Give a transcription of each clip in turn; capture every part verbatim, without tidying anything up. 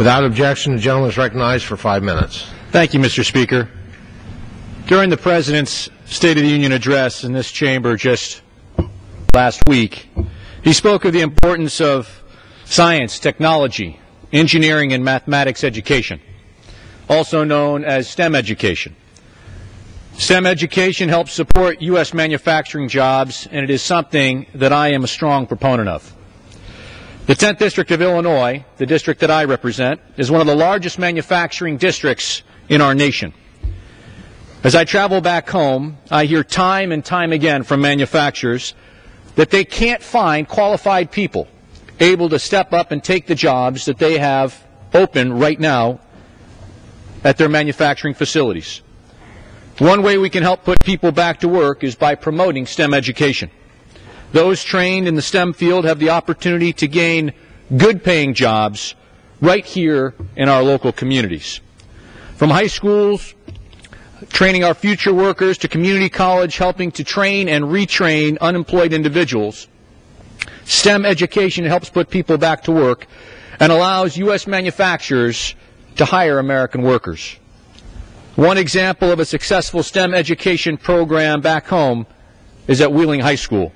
Without objection, the gentleman is recognized for five minutes. Thank you, Mister Speaker. During the President's State of the Union address in this chamber just last week, he spoke of the importance of science, technology, engineering, and mathematics education, also known as STEM education. STEM education helps support U S manufacturing jobs, and it is something that I am a strong proponent of. The tenth District of Illinois, the district that I represent, is one of the largest manufacturing districts in our nation. As I travel back home, I hear time and time again from manufacturers that they can't find qualified people able to step up and take the jobs that they have open right now at their manufacturing facilities. One way we can help put people back to work is by promoting STEM education. Those trained in the STEM field have the opportunity to gain good-paying jobs right here in our local communities. From high schools, training our future workers, to community college, helping to train and retrain unemployed individuals, STEM education helps put people back to work and allows U S manufacturers to hire American workers. One example of a successful STEM education program back home is at Wheeling High School.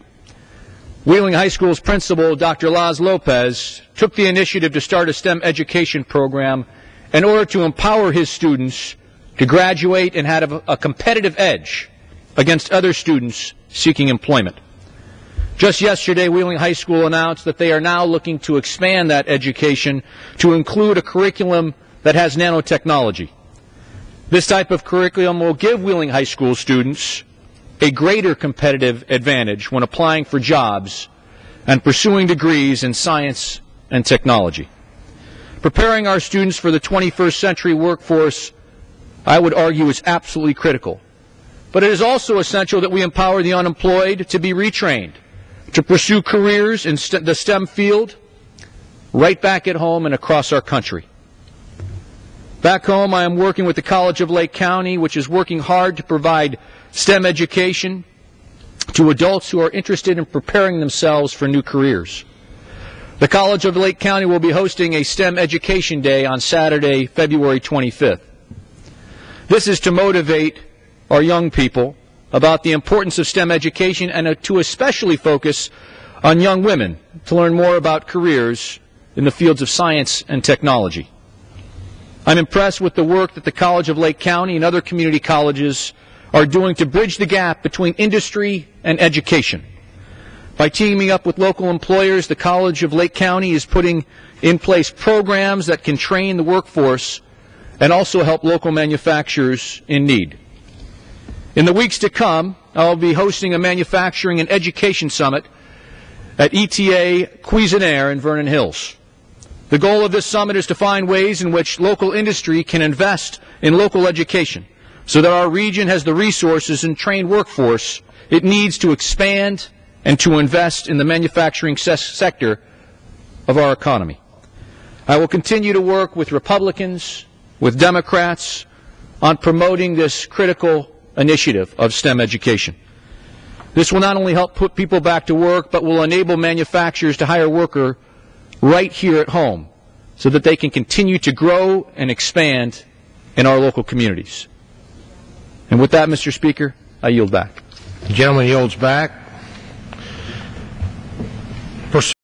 Wheeling High School's principal, Doctor Laz Lopez, took the initiative to start a STEM education program in order to empower his students to graduate and have a competitive edge against other students seeking employment. Just yesterday, Wheeling High School announced that they are now looking to expand that education to include a curriculum that has nanotechnology. This type of curriculum will give Wheeling High School students a greater competitive advantage when applying for jobs and pursuing degrees in science and technology. Preparing our students for the twenty-first century workforce, I would argue, is absolutely critical. But it is also essential that we empower the unemployed to be retrained, to pursue careers in the STEM field right back at home and across our country. Back home, I am working with the College of Lake County, which is working hard to provide STEM education to adults who are interested in preparing themselves for new careers. The College of Lake County will be hosting a STEM Education Day on Saturday, February twenty-fifth. This is to motivate our young people about the importance of STEM education and to especially focus on young women to learn more about careers in the fields of science and technology. I'm impressed with the work that the College of Lake County and other community colleges are doing to bridge the gap between industry and education. By teaming up with local employers, the College of Lake County is putting in place programs that can train the workforce and also help local manufacturers in need. In the weeks to come, I'll be hosting a manufacturing and education summit at E T A Cuisinaire in Vernon Hills. The goal of this summit is to find ways in which local industry can invest in local education, so that our region has the resources and trained workforce it needs to expand and to invest in the manufacturing se- sector of our economy. I will continue to work with Republicans, with Democrats, on promoting this critical initiative of STEM education. This will not only help put people back to work, but will enable manufacturers to hire workers right here at home so that they can continue to grow and expand in our local communities. And with that, Mister Speaker, I yield back. The gentleman yields back.